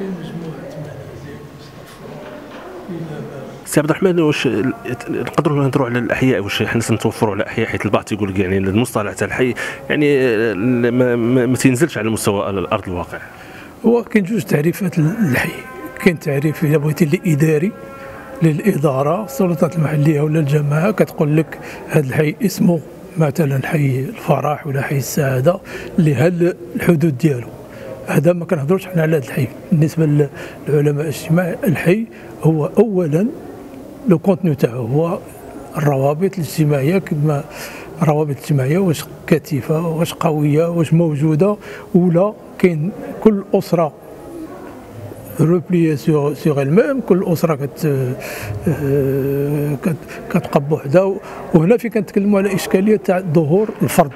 في مجموعه منازل مستقرة. سي عبد الرحمن، واش نقدروا نهضروا على الاحياء؟ واش حنا سنتوفروا على الاحياء؟ حيت البعض تيقول لك يعني المصطلح تاع الحي يعني ما تينزلش على مستوى الارض الواقع. هو كاين جوج تعريفات للحي، كاين تعريف الا بغيتي الاداري للاداره، السلطات المحليه ولا الجماعه كتقول لك هذا الحي اسمه مثلا حي الفرح ولا حي السعاده لهاد الحدود ديالو. هذا ما كنهضروش حنا على هذا الحي. بالنسبه للعلماء الاجتماع، الحي هو اولا لو كونتوني تاعو هو الروابط الاجتماعيه، كما الروابط الاجتماعيه واش كثيفه، واش قويه، واش موجوده ولا كاين. كل اسره روبليي سور المام، كل اسره كتبقى بوحدها. وهنا فين كنتكلموا على اشكاليه تاع ظهور الفرد،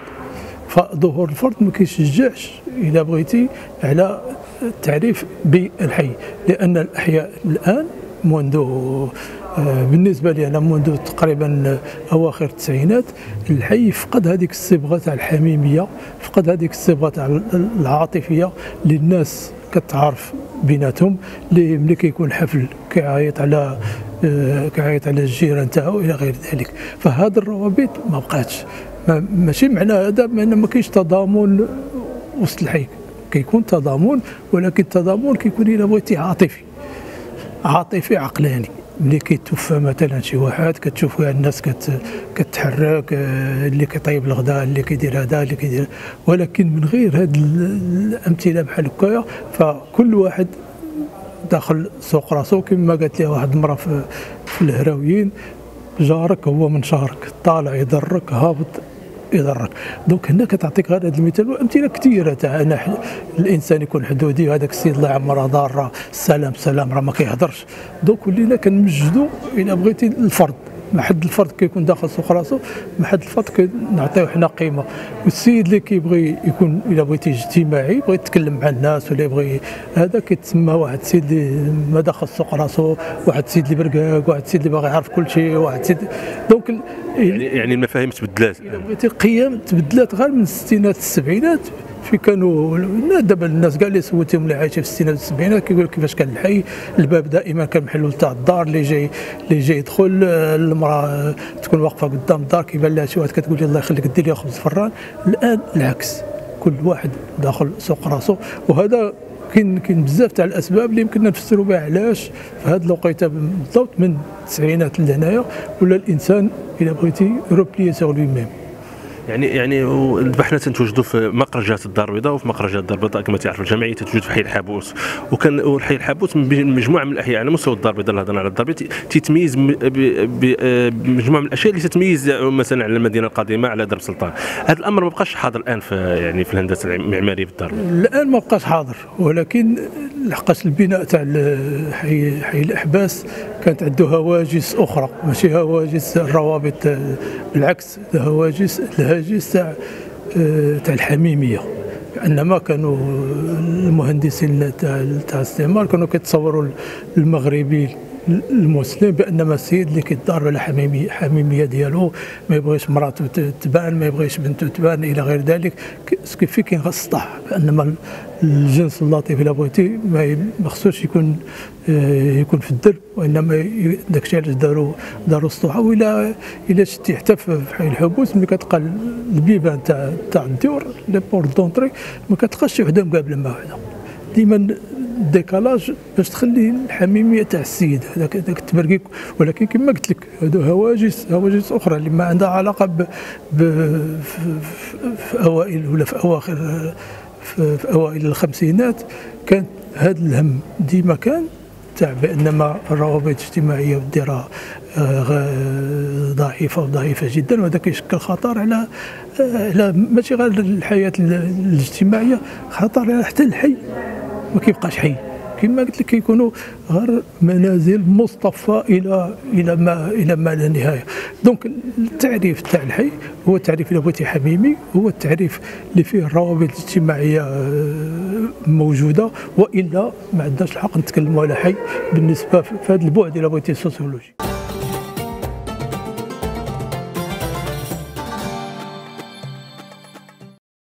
فظهور الفرد ما كيشجعش الا بغيتي على التعريف بالحي، لان الاحياء الان منذ بالنسبه لي انا منذ تقريبا اواخر التسعينات الحي فقد هذيك الصبغه تاع الحميميه، فقد هذيك الصبغه تاع العاطفيه اللي الناس كتعرف بيناتهم، اللي ملي كيكون حفل كيعيط على الجيران تاعو الى غير ذلك. فهاد الروابط ما بقاتش. ماشي معنى هذا بان ما كاينش تضامن وسط الحي، كيكون تضامن، ولكن التضامن كيكون الا بغيتي عاطفي عقلاني. ملي كيتوفى مثلا شي واحد كتشوف الناس كتحرك، اللي كيطيب الغداء، اللي كيدير هذا، اللي كيدير. ولكن من غير هاد الامثله بحال هكايا فكل واحد داخل سوق راسو. كما قالت لي واحد المراه في الهراويين، جارك هو من شهرك، طالع يضرك، هابط يضرك. دونك هنا كتعطيك غير هذا المثال وامثله كثيره تاع انا الانسان يكون حدودي، وهذاك السيد الله يعمره ضاره، السلام راه ما كيهضرش. دونك ولينا كنمجدوا الا بغيتي الفرد، ما حد الفرد كيكون داخل سوق راسو، ما حد الفرد كنعطيو حنا قيمه. والسيد اللي كيبغي يكون الا بغيتي اجتماعي، بغي يتكلم مع الناس ولا يبغي هذا، كيتسمى واحد السيد اللي ما داخل سوق راسو، واحد السيد اللي برقاق، واحد السيد اللي باغي يعرف كل شيء، واحد السيد. دونك يعني المفاهيم تبدلات. الا بغيتي القيم تبدلات غير من الستينات السبعينات، في كانوا دابا الناس كاع اللي سولتهم اللي عايشين في الستينات والسبعينات كيقول لك كيفاش كان الحي، الباب دائما كان محلول تاع الدار، اللي جاي يدخل، المراه تكون واقفه قدام الدار كيبان لها شي واحد كتقول لي الله يخليك دير لي 5 فران. الان العكس، كل واحد داخل سوق راسو. وهذا كاين بزاف تاع الاسباب اللي يمكننا نفسروا بها علاش في هذه الوقيته بالضبط من التسعينات لهنايا ولا الانسان الا بغيتي روبليي سور لوي ميم. يعني حنا تنتوجدوا في مقرجات الدار البيضاء، وفي مقرجات الدار البيضاء كما تعرفوا الجمعيه تتوجد في حي الحابوس. وكان حي الحابوس مجموعه من الاحياء على مستوى الدار البيضاء. الهضره على الدار البيضاء تتميز بمجموعه من الاشياء اللي تتميز مثلا على المدينه القديمه، على درب سلطان. هذا الامر ما بقاش حاضر الان في الهندسه المعماريه في الدار البيضاء. الان ما بقاش حاضر، ولكن لحقاش البناء تاع حي الاحباس كانت عنده هواجس اخرى، ماشي هواجس الروابط، بالعكس الهاجس تاع الحميميه. انما كانوا المهندسين تاع الاستعمار كانوا كيتصوروا المغربي المسلم بانما السيد اللي كيدار على حميميه ديالو، ما يبغيش مراته تبان، ما يبغيش بنته تبان الى غير ذلك. كيف كاين غير السطح، بانما الجنس اللطيف الا بغيتي ما خصوش يكون في الدرب، وانما داكشي علاش داروا السطوحه. ولا شتي حتى في حي الحبوس ملي كتلقى البيبان تاع الدور، لي بور دونتري، ما كتلقاش شي وحده مقابله مع وحده، ديما ديكالاج باش تخلي الحميميه تاع السيد هذاك التبرقيق. ولكن كما قلت لك هادو هواجس اخرى اللي ما عندها علاقه في اوائل ولا في اواخر في اوائل الخمسينات. كان هذا الهم ديما كان تاع بانما الروابط الاجتماعيه ودي راه ضعيفه جدا، وهذا كيشكل خطر على ماشي غير الحياه الاجتماعيه، خطر على حتى الحي ما كيبقاش حي. كما قلت لك كيكونوا غير منازل مصطفى الى ما لا نهايه. دونك التعريف تاع الحي هو التعريف اللي بغيتي حميمي، هو التعريف اللي فيه الروابط الاجتماعيه موجوده، والا ما عندناش الحق نتكلموا على حي بالنسبه في هذا البعد الا بغيتي سوسيولوجي.